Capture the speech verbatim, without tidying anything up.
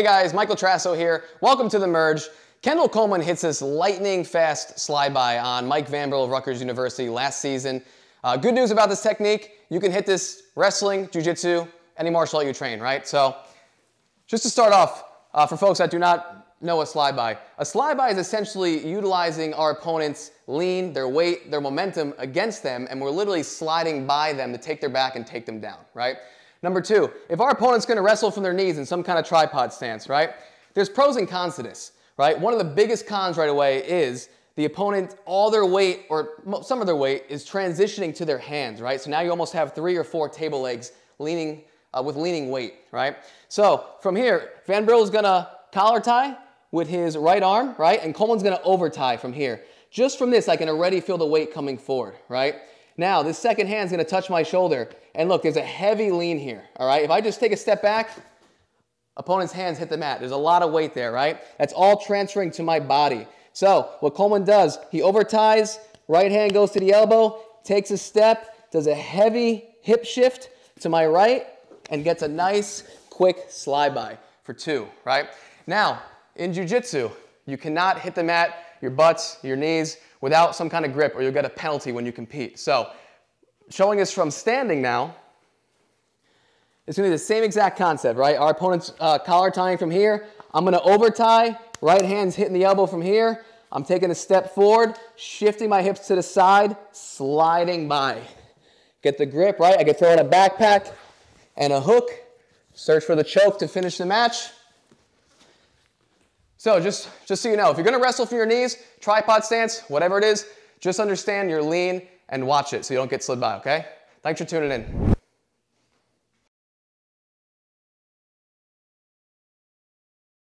Hey guys, Michael Trasso here. Welcome to The Merge. Kendall Coleman hits this lightning fast slide by on Mike Van Brill of Rutgers University last season. Uh, good news about this technique, you can hit this wrestling, jiu-jitsu, any martial art you train, right? So just to start off, uh, for folks that do not know what slide by, a slide by is essentially utilizing our opponent's lean, their weight, their momentum against them, and we're literally sliding by them to take their back and take them down, right? Number two, if our opponent's gonna wrestle from their knees in some kind of tripod stance, right? There's pros and cons to this, right? One of the biggest cons right away is the opponent, all their weight, or some of their weight, is transitioning to their hands, right? So now you almost have three or four table legs leaning, uh, with leaning weight, right? So from here, Van Brill is gonna collar tie with his right arm, right? And Coleman's gonna over tie from here. Just from this, I can already feel the weight coming forward, right? Now, this second hand's gonna touch my shoulder, and look, there's a heavy lean here, all right? If I just take a step back, opponent's hands hit the mat. There's a lot of weight there, right? That's all transferring to my body. So, what Coleman does, he overties, right hand goes to the elbow, takes a step, does a heavy hip shift to my right, and gets a nice, quick slide by for two, right? Now, in jiu-jitsu, you cannot hit the mat, your butts, your knees, without some kind of grip, or you'll get a penalty when you compete. So, showing this from standing now, it's gonna be the same exact concept, right? Our opponent's uh, collar tying from here, I'm gonna over tie, right hand's hitting the elbow from here, I'm taking a step forward, shifting my hips to the side, sliding by. Get the grip, right? I can throw in a backpack and a hook, search for the choke to finish the match. So just, just so you know, if you're gonna wrestle from your knees, tripod stance, whatever it is, just understand you're lean and watch it so you don't get slid by, okay? Thanks for tuning in.